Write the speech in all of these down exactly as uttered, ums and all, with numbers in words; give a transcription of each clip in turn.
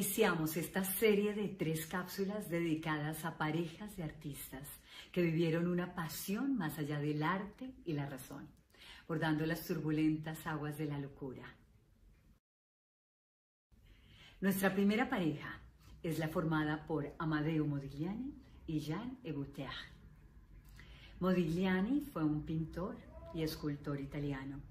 Iniciamos esta serie de tres cápsulas dedicadas a parejas de artistas que vivieron una pasión más allá del arte y la razón, bordando las turbulentas aguas de la locura. Nuestra primera pareja es la formada por Amedeo Modigliani y Jeanne Hébuterne. Modigliani fue un pintor y escultor italiano,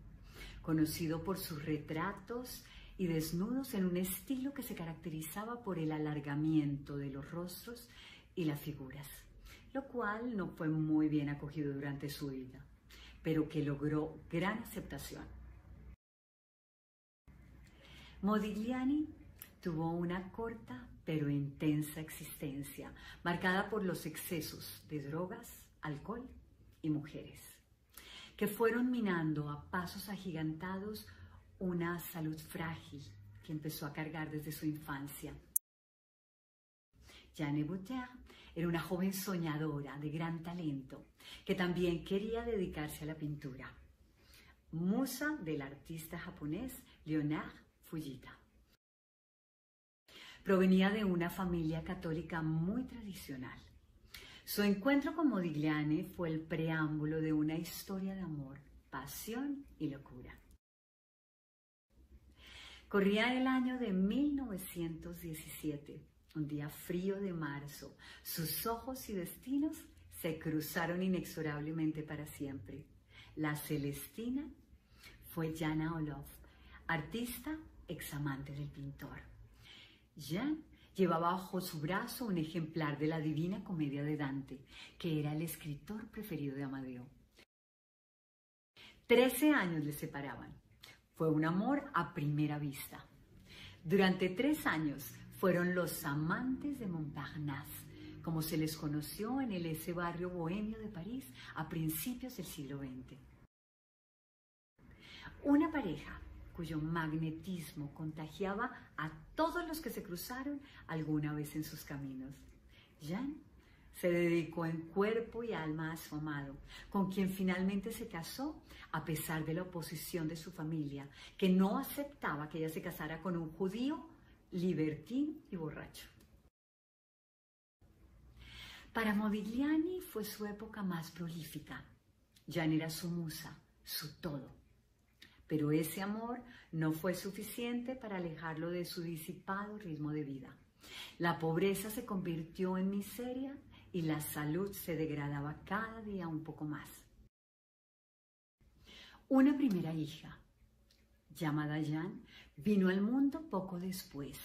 conocido por sus retratos y desnudos en un estilo que se caracterizaba por el alargamiento de los rostros y las figuras, lo cual no fue muy bien acogido durante su vida, pero que logró gran aceptación. Modigliani tuvo una corta pero intensa existencia, marcada por los excesos de drogas, alcohol y mujeres, que fueron minando a pasos agigantados una salud frágil que empezó a cargar desde su infancia. Jeanne Hébuterne era una joven soñadora de gran talento que también quería dedicarse a la pintura, musa del artista japonés Leonard Fujita. Provenía de una familia católica muy tradicional. Su encuentro con Modigliani fue el preámbulo de una historia de amor, pasión y locura. Corría el año de mil novecientos diecisiete, un día frío de marzo. Sus ojos y destinos se cruzaron inexorablemente para siempre. La Celestina fue Jana Olof, artista examante del pintor. Jeanne llevaba bajo su brazo un ejemplar de la Divina Comedia de Dante, que era el escritor preferido de Amedeo. Trece años le separaban. Fue un amor a primera vista. Durante tres años fueron los amantes de Montparnasse, como se les conoció en el ese barrio bohemio de París a principios del siglo veinte. Una pareja cuyo magnetismo contagiaba a todos los que se cruzaron alguna vez en sus caminos. Jeanne se dedicó en cuerpo y alma a su amado, con quien finalmente se casó a pesar de la oposición de su familia, que no aceptaba que ella se casara con un judío libertín y borracho. Para Modigliani fue su época más prolífica. Jeanne era su musa, su todo. Pero ese amor no fue suficiente para alejarlo de su disipado ritmo de vida. La pobreza se convirtió en miseria y la salud se degradaba cada día un poco más. Una primera hija, llamada Jeanne, vino al mundo poco después,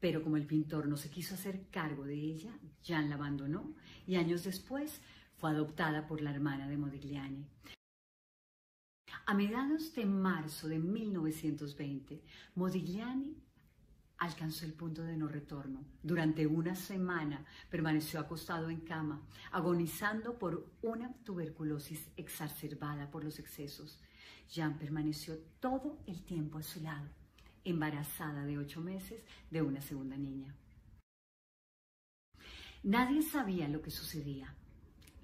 pero como el pintor no se quiso hacer cargo de ella, Jeanne la abandonó y años después fue adoptada por la hermana de Modigliani. A mediados de marzo de mil novecientos veinte, Modigliani alcanzó el punto de no retorno. Durante una semana permaneció acostado en cama, agonizando por una tuberculosis exacerbada por los excesos. Jeanne permaneció todo el tiempo a su lado, embarazada de ocho meses de una segunda niña. Nadie sabía lo que sucedía.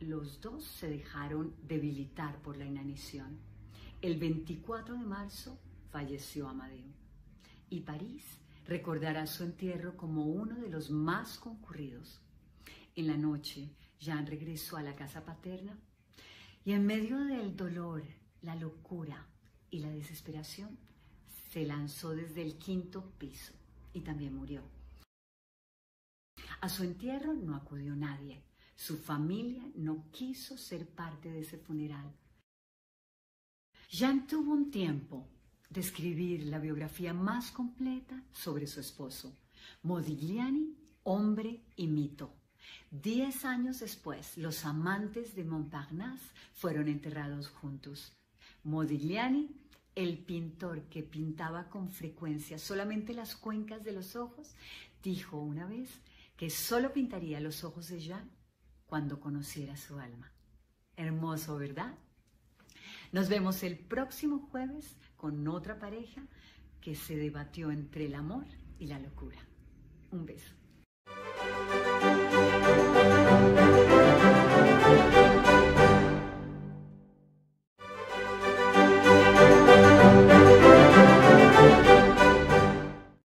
Los dos se dejaron debilitar por la inanición. El veinticuatro de marzo falleció Amedeo y París recordará su entierro como uno de los más concurridos. En la noche, Jeanne regresó a la casa paterna y en medio del dolor, la locura y la desesperación, se lanzó desde el quinto piso y también murió. A su entierro no acudió nadie. Su familia no quiso ser parte de ese funeral. Jeanne tuvo un tiempo de escribir la biografía más completa sobre su esposo, Modigliani, hombre y mito. Diez años después, los amantes de Montparnasse fueron enterrados juntos. Modigliani, el pintor que pintaba con frecuencia solamente las cuencas de los ojos, dijo una vez que solo pintaría los ojos de Jeanne cuando conociera su alma. Hermoso, ¿verdad? Nos vemos el próximo jueves con otra pareja que se debatió entre el amor y la locura. Un beso.